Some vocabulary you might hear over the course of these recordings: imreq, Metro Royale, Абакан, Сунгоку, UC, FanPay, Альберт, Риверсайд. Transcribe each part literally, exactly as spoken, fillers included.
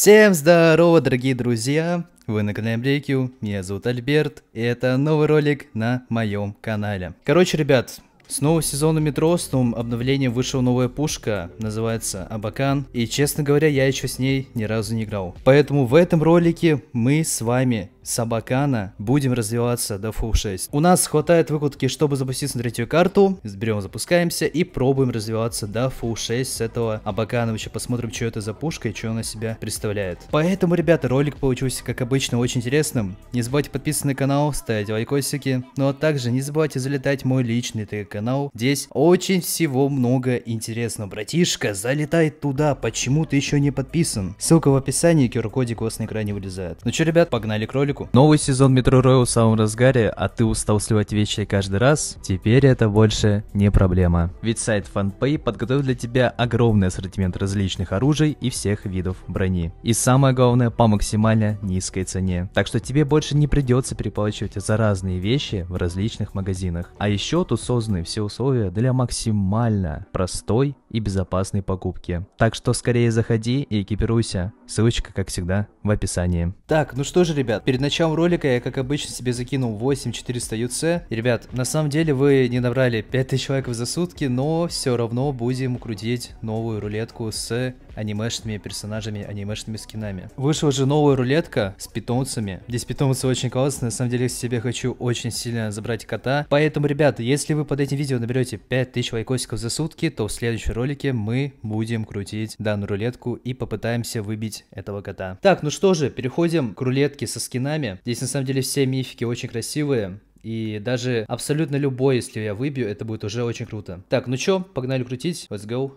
Всем здорово, дорогие друзья! Вы на канале имреq, меня зовут Альберт, и это новый ролик на моем канале. Короче, ребят, с нового сезона Метро, с новым обновлением вышла новая пушка, называется Абакан, и, честно говоря, я еще с ней ни разу не играл. Поэтому в этом ролике мы с вами с Абакана будем развиваться до фул шесть. У нас хватает выкладки, чтобы запуститься на третью карту. Берем, запускаемся и пробуем развиваться до фул шесть с этого Абакана. Еще посмотрим, что это за пушка и что она себя представляет. Поэтому, ребята, ролик получился, как обычно, очень интересным. Не забывайте подписываться на канал, ставить лайкосики. Ну а также не забывайте залетать в мой личный ТГ-канал. Здесь очень всего много интересного. Братишка, залетай туда, почему ты еще не подписан? Ссылка в описании, кью ар-кодик у вас на экране вылезает. Ну что, ребят, погнали к ролику. Новый сезон Metro Royale в самом разгаре, а ты устал сливать вещи каждый раз? Теперь это больше не проблема. Ведь сайт FanPay подготовил для тебя огромный ассортимент различных оружий и всех видов брони. И самое главное, по максимально низкой цене. Так что тебе больше не придется переплачивать за разные вещи в различных магазинах. А еще тут созданы все условия для максимально простой и безопасной покупки. Так что скорее заходи и экипируйся. Ссылочка, как всегда, в описании. Так, ну что же, ребят, перед началом ролика я, как обычно, себе закинул восемь четыреста ю си. Ребят, на самом деле вы не набрали пять тысяч лайков за сутки, но все равно будем крутить новую рулетку с анимешными персонажами, анимешными скинами. Вышла же новая рулетка с питомцами. Здесь питомцы очень классные, на самом деле себе хочу очень сильно забрать кота. Поэтому, ребята, если вы под этим видео наберете пять тысяч лайкосиков за сутки, то в следующем ролике мы будем крутить данную рулетку и попытаемся выбить этого кота. Так, ну что же, переходим к рулетке со скинами. Здесь на самом деле все мифики очень красивые. И даже абсолютно любой, если я выбью, это будет уже очень круто. Так, ну чё, погнали крутить. Let's go.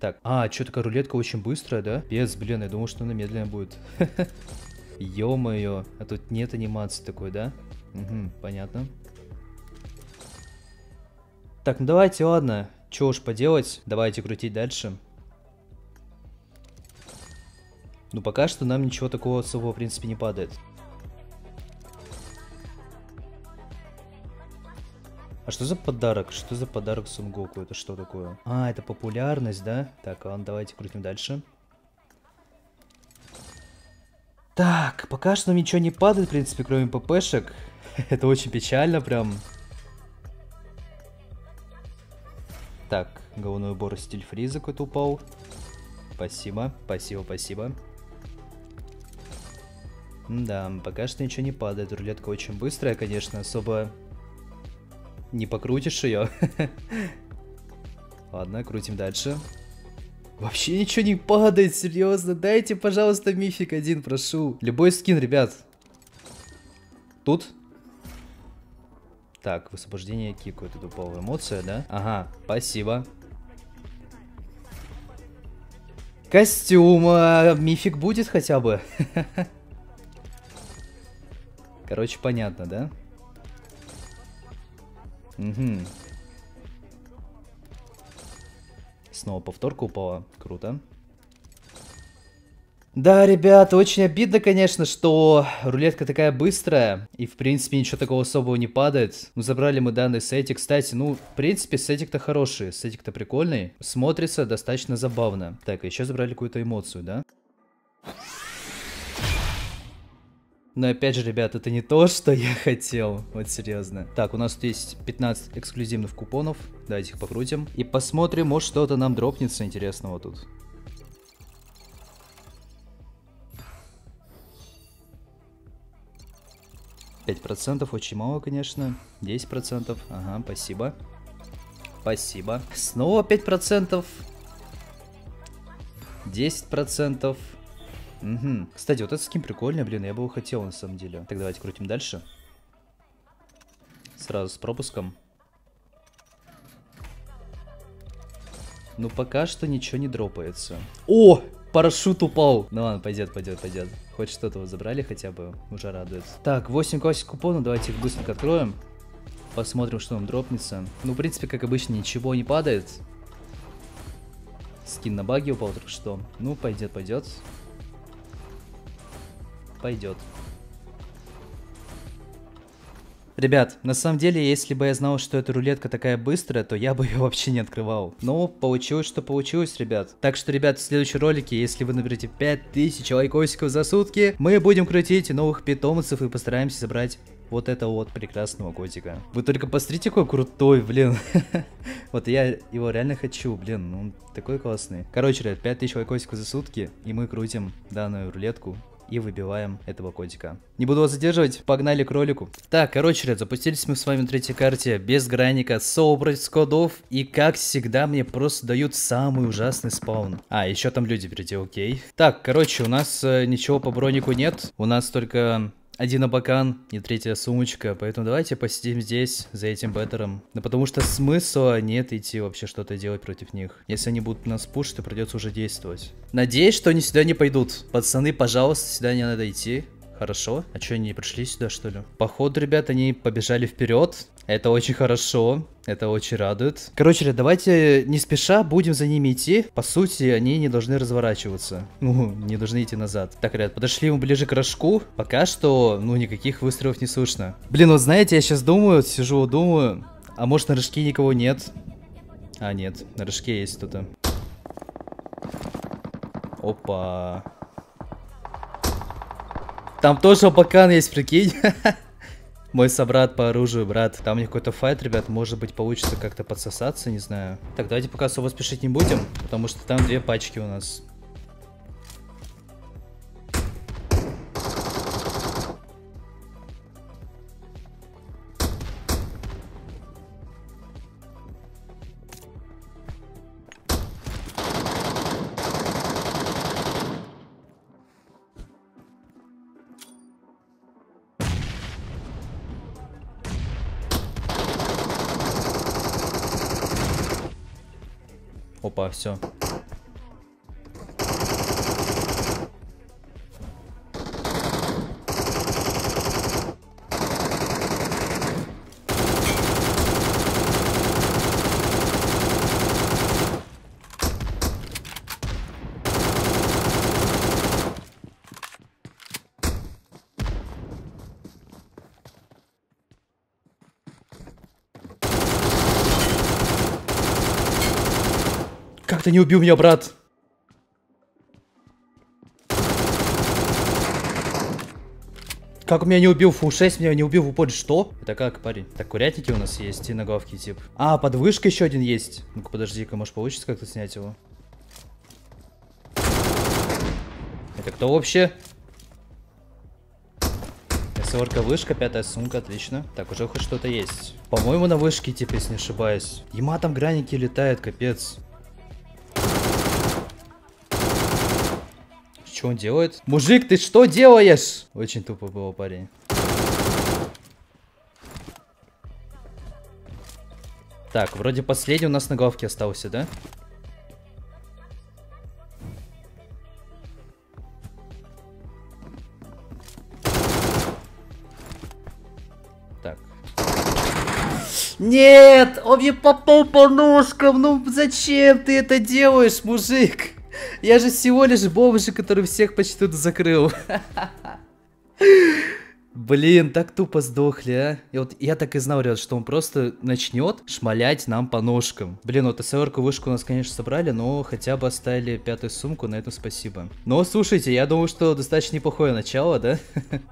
Так, а, чё, такая рулетка очень быстрая, да? Пец, блин, я думал, что она медленная будет. Ё-моё, а тут нет анимации такой, да? Угу, понятно. Так, ну давайте, ладно. Чё уж поделать, давайте крутить дальше. Ну пока что нам ничего такого особого в принципе не падает. А что за подарок? Что за подарок Сунгоку? Это что такое? А, это популярность, да? Так, ладно, давайте крутим дальше. Так, пока что нам ничего не падает, в принципе, кроме ппшек. Это очень печально прям. Так, головной убор, стиль фриза какой-то упал. Спасибо, спасибо, спасибо. Да, пока что ничего не падает. Рулетка очень быстрая, конечно, особо не покрутишь ее. Ладно, крутим дальше. Вообще ничего не падает, серьезно. Дайте, пожалуйста, мифик один, прошу. Любой скин, ребят. Тут. Так, высвобождение кику. Это дуповая эмоция, да? Ага, спасибо. Костюм, а, мифик будет хотя бы. Короче, понятно, да? Угу. Снова повторка упала. Круто. Да, ребят, очень обидно, конечно, что рулетка такая быстрая. И, в принципе, ничего такого особого не падает. Ну, забрали мы данный сетик. Кстати, ну, в принципе, сетик-то хороший. Сетик-то прикольный. Смотрится достаточно забавно. Так, еще забрали какую-то эмоцию, да? Но опять же, ребят, это не то, что я хотел. Вот серьезно. Так, у нас тут есть пятнадцать эксклюзивных купонов. Давайте их покрутим. И посмотрим, может, что-то нам дропнется интересного тут. пять процентов очень мало, конечно. десять процентов. Ага, спасибо. Спасибо. Снова пять процентов. десять процентов. Угу. Кстати, вот этот скин прикольный, блин, я бы его хотел на самом деле. Так, давайте крутим дальше. Сразу с пропуском. Ну, пока что ничего не дропается. О! Парашют упал! Ну ладно, пойдет, пойдет, пойдет. Хоть что-то вот забрали хотя бы, уже радует. Так, восемь классик купонов, давайте их быстренько откроем. Посмотрим, что нам дропнется. Ну, в принципе, как обычно, ничего не падает. Скин на баги упал только что. Ну, пойдет, пойдет. Пойдет. Ребят, на самом деле, если бы я знал, что эта рулетка такая быстрая, то я бы ее вообще не открывал. Но получилось, что получилось, ребят. Так что, ребят, в следующем ролике, если вы наберете пять тысяч лайкосиков за сутки, мы будем крутить новых питомцев и постараемся забрать вот этого вот прекрасного котика. Вы только посмотрите, какой крутой, блин. Вот я его реально хочу, блин, он такой классный. Короче, ребят, пять тысяч лайкосиков за сутки, и мы крутим данную рулетку и выбиваем этого котика. Не буду вас задерживать, погнали к ролику. Так, короче, ребят, запустились мы с вами на третьей карте без граника, собрать с кодов. И как всегда, мне просто дают самый ужасный спаун. А, еще там люди впереди, окей. Так, короче, у нас э, ничего по бронику нет. У нас только один абакан и третья сумочка. Поэтому давайте посидим здесь, за этим беттером. Да потому что смысла нет идти вообще что-то делать против них. Если они будут нас пушить, то придется уже действовать. Надеюсь, что они сюда не пойдут. Пацаны, пожалуйста, сюда не надо идти. Хорошо. А что, они не пришли сюда, что ли? Походу, ребят, они побежали вперед. Это очень хорошо. Это очень радует. Короче, ребят, давайте не спеша будем за ними идти. По сути, они не должны разворачиваться. Ну, не должны идти назад. Так, ребят, подошли мы ближе к рожку. Пока что, ну, никаких выстрелов не слышно. Блин, вот знаете, я сейчас думаю, сижу, думаю. А может, на рожке никого нет? А, нет, на рожке есть кто-то. Опа. Там тоже абакан есть, прикинь. Мой собрат по оружию, брат. Там у них какой-то файт, ребят, может быть, получится как-то подсосаться, не знаю. Так, давайте пока особо спешить не будем, потому что там две пачки у нас. Опа, все. Как ты не убил меня, брат? Как меня не убил? Фу шесть меня не убил в упор. Что? Это как, парень? Так, курятники у нас есть и наглавки, тип. А, подвышка еще один есть. Ну-ка, подожди-ка, может, получится как-то снять его? Это кто вообще? Сорка, вышка, пятая сумка, отлично. Так, уже хоть что-то есть. По-моему, на вышке, типа, если не ошибаюсь. Ема там граники летает, капец. Что он делает? Мужик, ты что делаешь? Очень тупо было, парень. Так, вроде последний у нас на главке остался, да? Так. Нет! Он мне попал по ножкам! Ну зачем ты это делаешь, мужик? Я же всего лишь бомжик, который всех почти тут закрыл. Блин, так тупо сдохли, а. И вот я так и знал, ребят, что он просто начнет шмалять нам по ножкам. Блин, вот эс эл эр-ку, вышку у нас, конечно, собрали, но хотя бы оставили пятую сумку, на этом спасибо. Но, слушайте, я думаю, что достаточно неплохое начало, да?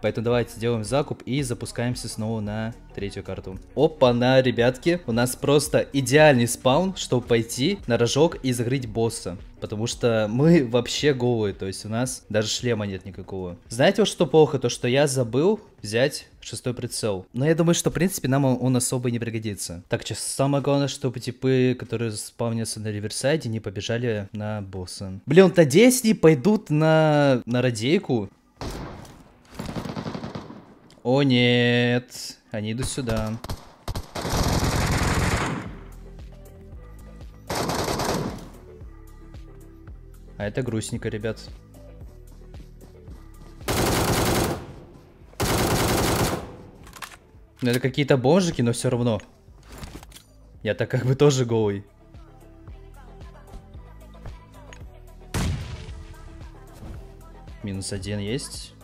Поэтому давайте сделаем закуп и запускаемся снова на третью карту. Опа-на, ребятки, у нас просто идеальный спаун, чтобы пойти на рожок и закрыть босса. Потому что мы вообще голые, то есть у нас даже шлема нет никакого. Знаете вот что плохо? То, что я забыл взять шестой прицел. Но я думаю, что в принципе нам он, он особо и не пригодится. Так, сейчас самое главное, чтобы типы, которые спавнятся на риверсайде, не побежали на босса. Блин, надеюсь, они пойдут на, на радейку. О нет, они идут сюда. А это грустненько, ребят. Ну, это какие-то бомжики, но все равно. Я так как бы тоже голый. Минус один есть.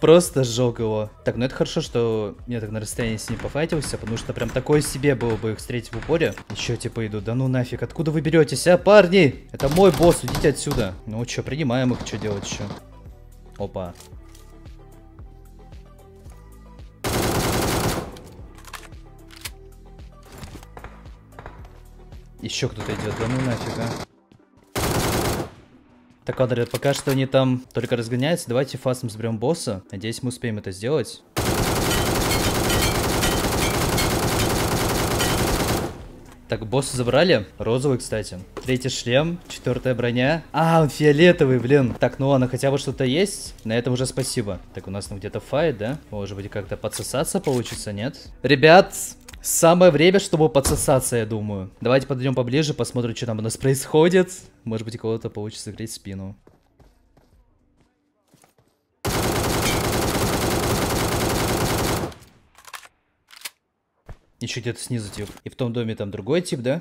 Просто сжег его. Так, ну это хорошо, что я так на расстоянии с ним пофайтился, потому что прям такое себе было бы их встретить в упоре. Еще типа идут. Да ну нафиг, откуда вы беретесь, а, парни? Это мой босс, идите отсюда. Ну что, принимаем их, что делать еще? Опа. Еще кто-то идет, да ну нафиг, а. Так, ладно, пока что они там только разгоняются. Давайте фастом сберем босса. Надеюсь, мы успеем это сделать. Так, босса забрали. Розовый, кстати. Третий шлем, четвертая броня. А, он фиолетовый, блин. Так, ну ладно, хотя бы что-то есть. На этом уже спасибо. Так, у нас там где-то файт, да? Может быть, как-то подсосаться получится, нет? Ребят... Самое время, чтобы подсосаться, я думаю. Давайте подойдем поближе, посмотрим, что там у нас происходит. Может быть, у кого-то получится греть спину. Еще где-то снизу тип. И в том доме там другой тип, да?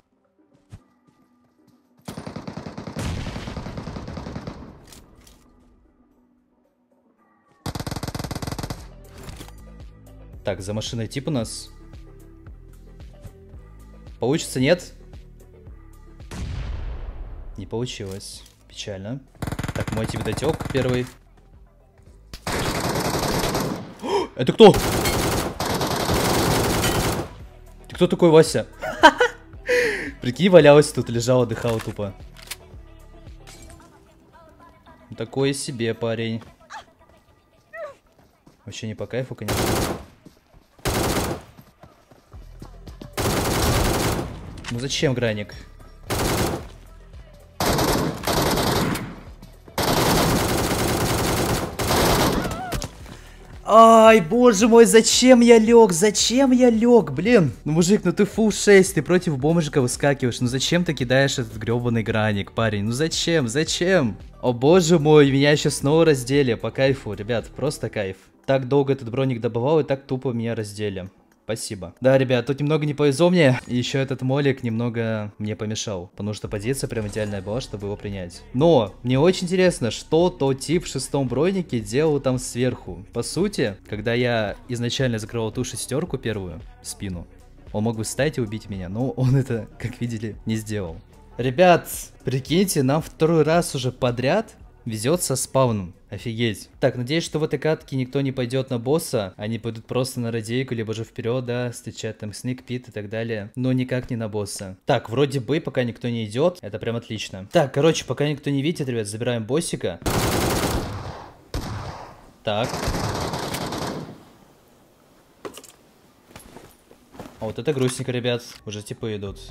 Так, за машиной тип у нас... Получится, нет? Не получилось. Печально. Так, мой тип дотек первый. Это кто? Ты кто такой, Вася? Прикинь, валялась тут, лежала, дыхала тупо. Такое себе, парень. Вообще не по кайфу, конечно. Ну зачем, Граник? Ай, боже мой, зачем я лег? Зачем я лег, блин? Ну, мужик, ну ты фул шесть, ты против бомжика выскакиваешь. Ну зачем ты кидаешь этот гребаный Граник, парень? Ну зачем, зачем? О боже мой, меня еще снова раздели. По кайфу, ребят, просто кайф. Так долго этот броник добывал и так тупо меня раздели. Спасибо. Да, ребят, тут немного не повезло мне. И еще этот молик немного мне помешал. Потому что позиция прям идеальная была, чтобы его принять. Но мне очень интересно, что тот тип в шестом бронике делал там сверху. По сути, когда я изначально закрывал ту шестерку первую, спину, он мог бы встать и убить меня. Но он это, как видели, не сделал. Ребят, прикиньте, нам второй раз уже подряд везет со спавном. Офигеть. Так, надеюсь, что в этой катке никто не пойдет на босса. Они пойдут просто на радейку, либо же вперед, да, встречать там сникпит и так далее. Но никак не на босса. Так, вроде бы, пока никто не идет. Это прям отлично. Так, короче, пока никто не видит, ребят, забираем боссика. Так. А вот это грустненько, ребят. Уже типа идут.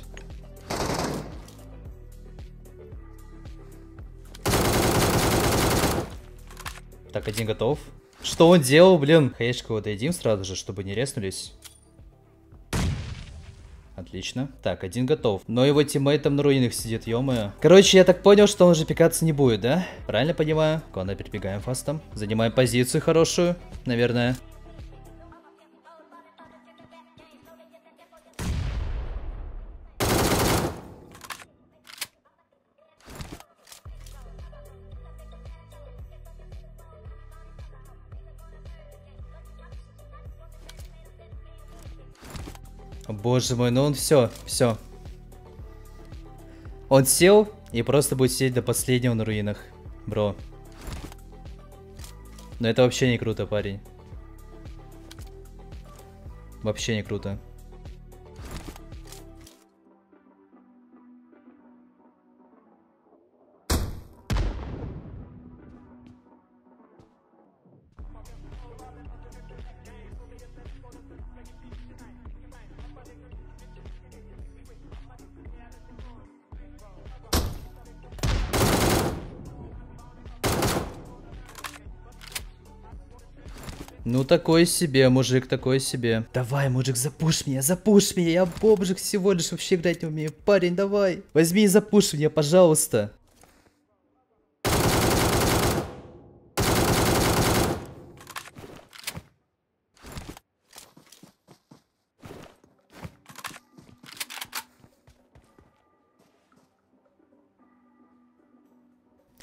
Так, один готов. Что он делал, блин? Хаешку вот едим сразу же, чтобы не резнулись. Отлично. Так, один готов. Но его тиммейт там на руинах сидит, ё-моё. Короче, я так понял, что он уже пикаться не будет, да? Правильно понимаю? Ладно, перебегаем фастом. Занимаем позицию хорошую, наверное. Боже мой, ну он все, все. Он сел и просто будет сидеть до последнего на руинах. Бро. Но это вообще не круто, парень. Вообще не круто. Ну такой себе, мужик, такой себе. Давай, мужик, запушь меня, запушь меня. Я бомжик всего лишь, вообще играть не умею. Парень, давай. Возьми и запушь меня, пожалуйста.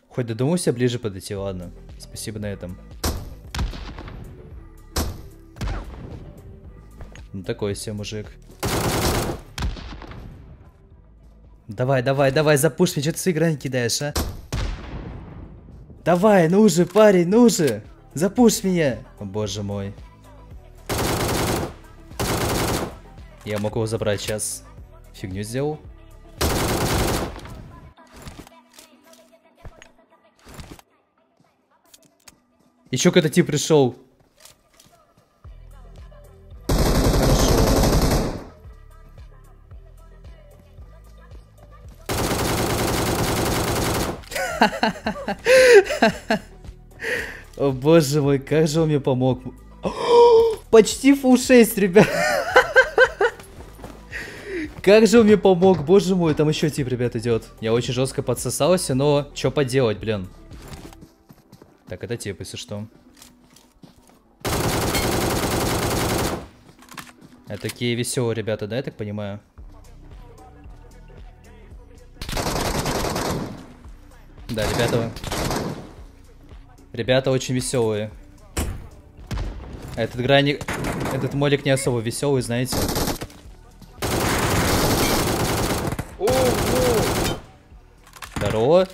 Хоть додумался ближе подойти, ладно. Спасибо на этом. Ну такой себе мужик. Давай, давай, давай, запушь меня, что ты свои грани кидаешь, а? Давай, ну же, парень, ну же! Запушь меня! О, боже мой. Я мог его забрать сейчас. Фигню сделал. Еще какой-то тип пришел. О боже мой, как же он мне помог. Почти фул шесть, ребят. Как же он мне помог, боже мой. Там еще тип, ребят, идет. Я очень жестко подсосался, но что поделать, блин. Так, это тип, если что. Это такие веселые ребята, да, я так понимаю? Да, ребята... Ребята очень веселые. Этот граник... Этот молик не особо веселый, знаете. Ого! Здорово.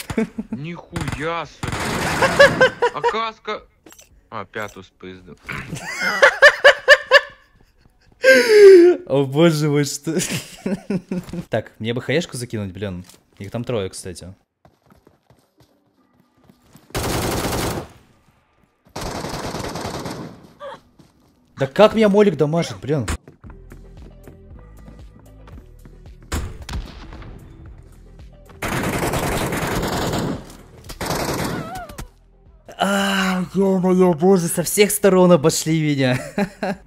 Нихуя себе. А каска... А, пятую спизду. О боже мой, что... Так, мне бы хаешку закинуть, блин. Их там трое, кстати. Да как меня молик дамажит, блин? А, ё-моё, боже, со всех сторон обошли меня.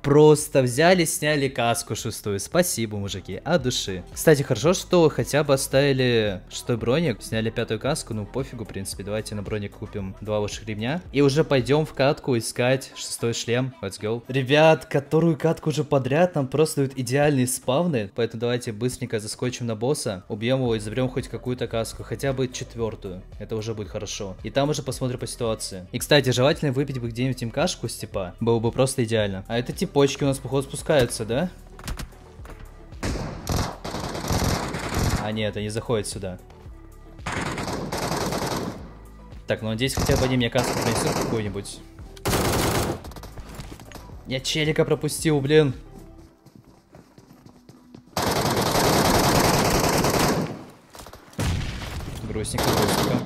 Просто взяли, сняли каску шестую. Спасибо, мужики, от души. Кстати, хорошо, что хотя бы оставили шестой броник, сняли пятую каску, ну пофигу, в принципе. Давайте на броник купим два лучших ремня и уже пойдем в катку искать шестой шлем. Let's go. Ребят, которую катку уже подряд нам просто дают идеальные спавны, поэтому давайте быстренько заскочим на босса, убьем его и заберем хоть какую-то каску, хотя бы четвертую. Это уже будет хорошо. И там уже посмотрим по ситуации. И, кстати, желательно выпить бы где-нибудь им кашку с типа. Было бы просто идеально. А это типочки у нас, походу, спускаются, да? А нет, они заходят сюда. Так, ну надеюсь, хотя бы они мне каску принесут какую-нибудь. Я челика пропустил, блин. Грустненько, грустненько.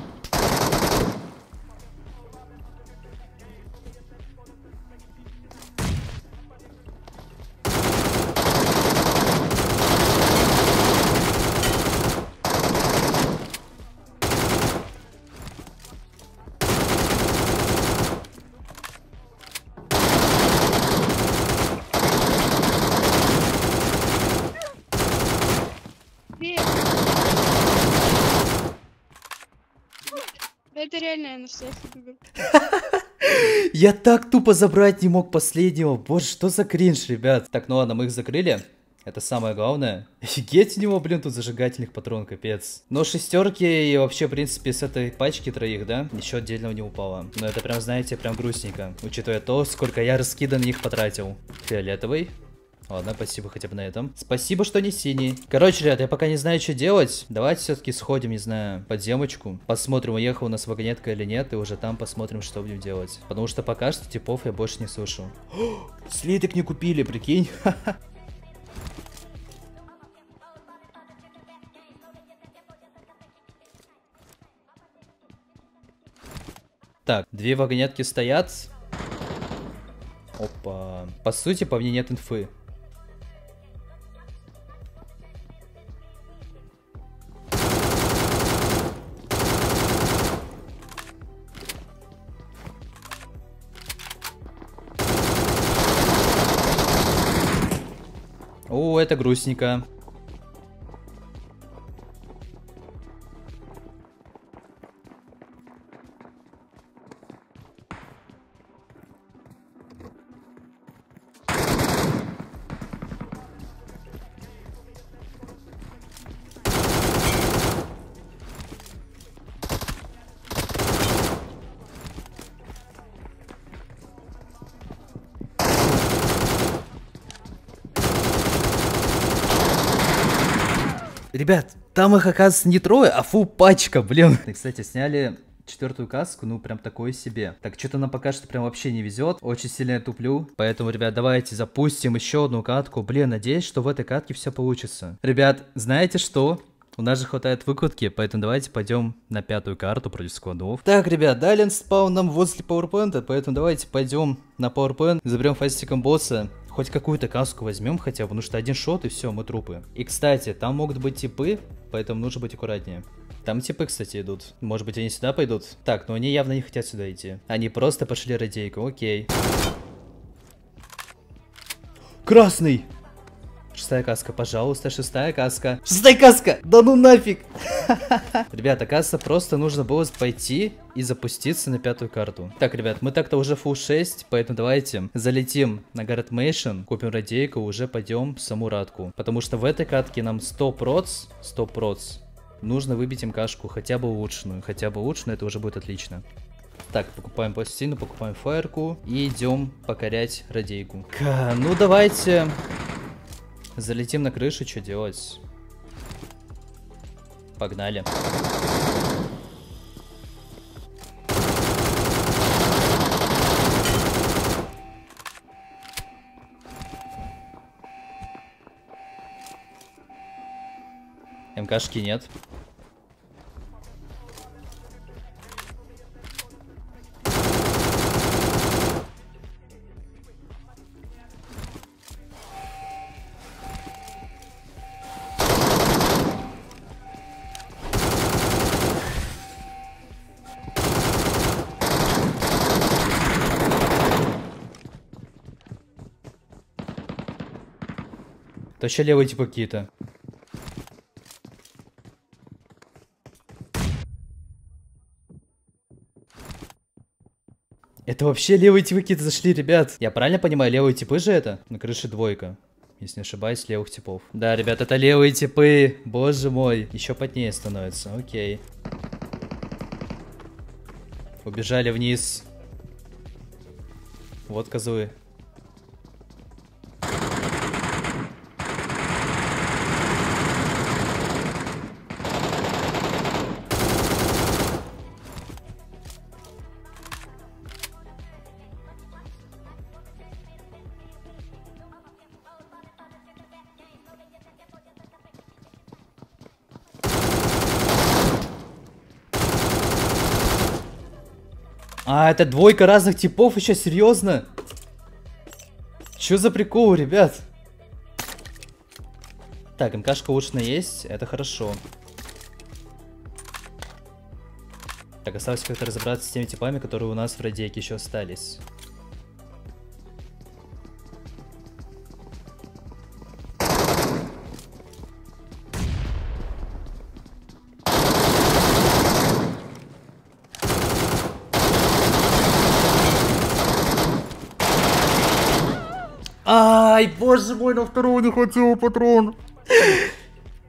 Это реально я на всякий. Я так тупо забрать не мог последнего. Боже, что за кринж, ребят. Так, ну ладно, мы их закрыли. Это самое главное. Офигеть у него, блин, тут зажигательных патрон, капец. Но шестерки и вообще, в принципе, с этой пачки троих, да, еще отдельного не упало. Но это прям, знаете, прям грустненько. Учитывая то, сколько я раскидан их потратил. Фиолетовый. Ладно, спасибо хотя бы на этом. Спасибо, что не синий. Короче, ребят, я пока не знаю, что делать. Давайте все-таки сходим, не знаю, подземочку. Посмотрим, уехала у нас вагонетка или нет. И уже там посмотрим, что будем делать. Потому что пока что типов я больше не слышу. Слиток не купили, прикинь. Так, две вагонетки стоят. Опа. По сути, по мне нет инфы. О, это грустненько. Ребят, там их, оказывается, не трое, а фу, пачка, блин. Кстати, сняли четвертую каску, ну прям такой себе. Так, что-то нам пока что прям вообще не везет. Очень сильно я туплю. Поэтому, ребят, давайте запустим еще одну катку. Блин, надеюсь, что в этой катке все получится. Ребят, знаете что? У нас же хватает выкладки, поэтому давайте пойдем на пятую карту против складов. Так, ребят, далее спаун нам возле пауэрпоинта, поэтому давайте пойдем на пауэрпоинт, заберем фастиком босса. Хоть какую-то каску возьмем хотя бы, потому что один шот и все, мы трупы. И, кстати, там могут быть типы, поэтому нужно быть аккуратнее. Там типы, кстати, идут. Может быть, они сюда пойдут? Так, но они явно не хотят сюда идти. Они просто пошли радейку, окей. Красный! Шестая каска, пожалуйста, шестая каска. Шестая каска! Да ну нафиг! Ребят, оказывается, просто нужно было пойти и запуститься на пятую карту. Так, ребят, мы так-то уже фул шесть, поэтому давайте залетим на город Мейшн, купим радейку, уже пойдем в саму радку. Потому что в этой катке нам сто процентов нужно выбить им кашку, хотя бы улучшенную. Хотя бы улучшенную, это уже будет отлично. Так, покупаем пластину, покупаем фаерку и идем покорять радейку. Ка, ну давайте... Залетим на крышу, что делать? Погнали. МКшки нет. Вообще левые типа какие-то. Это вообще левые типы какие-то зашли, ребят. Я правильно понимаю, левые типы же это? На крыше двойка. Если не ошибаюсь, левых типов. Да, ребят, это левые типы. Боже мой. Еще потнее становится. Окей. Убежали вниз. Вот козлы. А, это двойка разных типов еще, серьезно? Че за прикол, ребят? Так, МКшка улучшена есть, это хорошо. Так, осталось как-то разобраться с теми типами, которые у нас в радейке еще остались. Ай, боже мой, на второго не хватило патрон.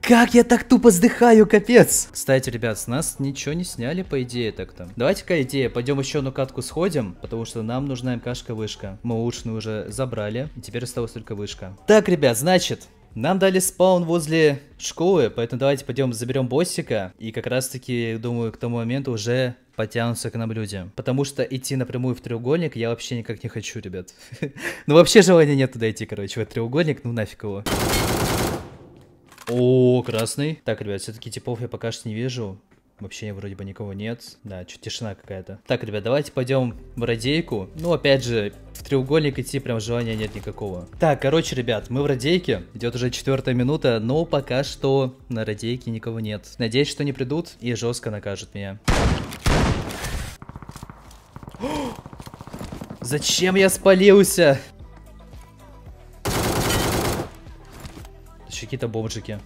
Как я так тупо сдыхаю, капец. Кстати, ребят, с нас ничего не сняли, по идее так-то. Давайте-ка, идея, пойдем еще одну катку сходим, потому что нам нужна МКшка-вышка. Мы улучшенную уже забрали, и теперь осталось только вышка. Так, ребят, значит, нам дали спаун возле школы, поэтому давайте пойдем заберем боссика. И как раз-таки, думаю, к тому моменту уже... потянутся к нам люди. Потому что идти напрямую в треугольник я вообще никак не хочу, ребят. Ну вообще желания нет туда идти, короче, в этот треугольник, ну нафиг его. О, красный. Так, ребят, все-таки типов я пока что не вижу. Вообще вроде бы никого нет. Да, чуть тишина какая-то. Так, ребят, давайте пойдем в радейку. Ну, опять же, в треугольник идти прям желания нет никакого. Так, короче, ребят, мы в радейке. Идет уже четвертая минута, но пока что на радейке никого нет. Надеюсь, что не придут и жестко накажут меня. Зачем я спалился? Еще какие-то бомжики.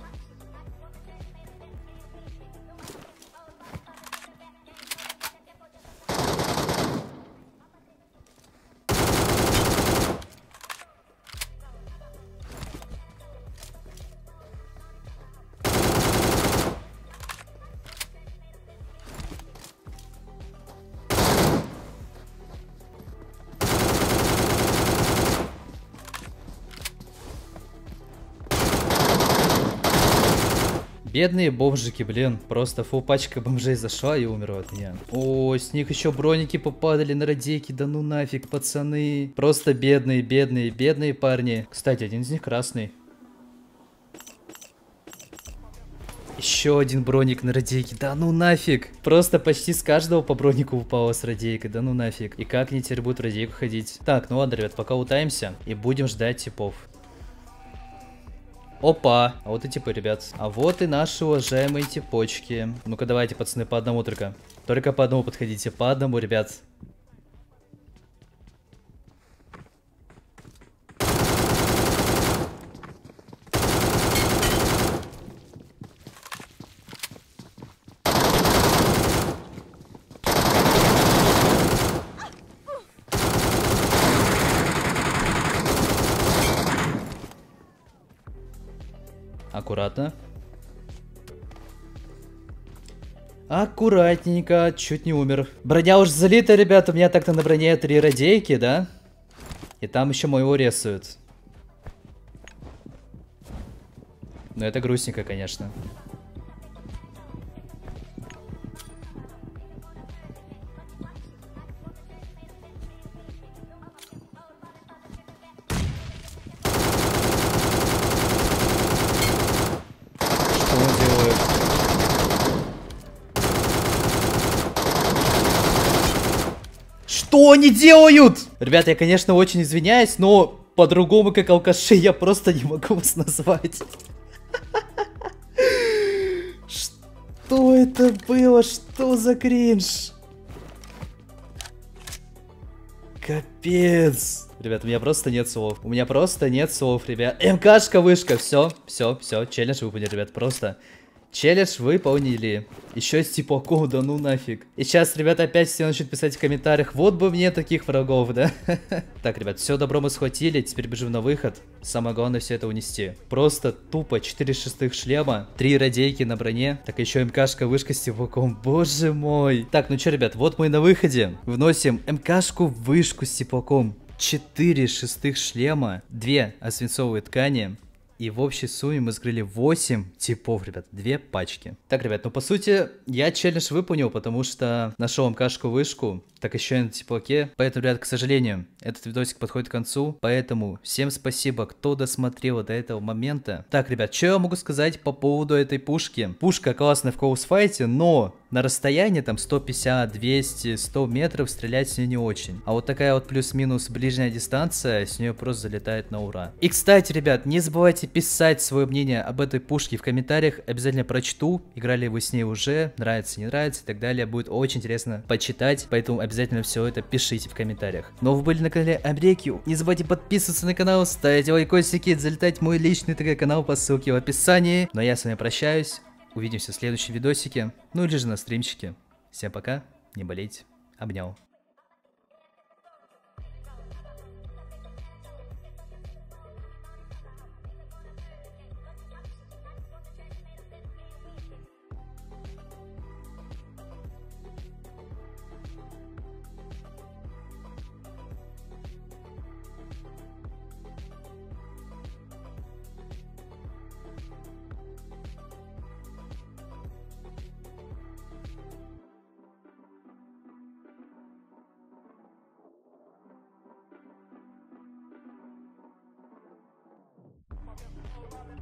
Бедные бомжики, блин. Просто фу, пачка бомжей зашла и умерла от меня. Ой, с них еще броники попадали на радейки. Да ну нафиг, пацаны. Просто бедные, бедные, бедные парни. Кстати, один из них красный. Еще один броник на радейке. Да ну нафиг. Просто почти с каждого по бронику упало с радейкой. Да ну нафиг. И как они теперь будут в радейку ходить? Так, ну ладно, ребят, пока утаемся. И будем ждать типов. Опа. А вот и типы, ребят. А вот и наши уважаемые типочки. Ну-ка, давайте, пацаны, по одному только. Только по одному подходите. По одному, ребят. Аккуратно. Аккуратненько. Чуть не умер. Броня уж залита, ребят. У меня так-то на броне три радейки, да? И там еще моего рисуют. Но это грустненько, конечно. Что они делают? Ребята, я, конечно, очень извиняюсь, но по-другому, как алкаши, я просто не могу вас назвать. Что это было? Что за кринж? Капец. Ребят, у меня просто нет слов. У меня просто нет слов, ребят. МКшка, вышка. Все, все, все. Челлендж выполнен, ребят. Просто... Челлендж выполнили. Еще с типаком, да ну нафиг. И сейчас, ребята, опять все начнут писать в комментариях. Вот бы мне таких врагов, да? Так, ребят, все добро мы схватили. Теперь бежим на выход. Самое главное все это унести. Просто тупо четыре шестых шлема. три радейки на броне. Так, еще МКшка, вышка с типаком. Боже мой. Так, ну что, ребят, вот мы и на выходе. Вносим МКшку, вышку с типаком. четыре шестых шлема. две освинцовые ткани. И в общей сумме мы сгрели восемь типов, ребят, две пачки. Так, ребят, ну по сути, я челлендж выполнил, потому что нашел МКшку-вышку, так еще и на типаке. Поэтому, ребят, к сожалению, этот видосик подходит к концу. Поэтому всем спасибо, кто досмотрел до этого момента. Так, ребят, что я могу сказать по поводу этой пушки? Пушка классная в клоусфайте, но... На расстоянии там сто пятьдесят, двести, сто метров стрелять с нее не очень. А вот такая вот плюс-минус ближняя дистанция, с нее просто залетает на ура. И, кстати, ребят, не забывайте писать свое мнение об этой пушке в комментариях. Обязательно прочту, играли вы с ней уже, нравится, не нравится и так далее. Будет очень интересно почитать, поэтому обязательно все это пишите в комментариях. Но вы были на канале имрек. Не забывайте подписываться на канал, ставить лайкосики, залетать в мой личный ТГ-канал по ссылке в описании. Но я с вами прощаюсь. Увидимся в следующем видосике, ну или же на стримчике. Всем пока, не болейте, обнял. We'll be right back.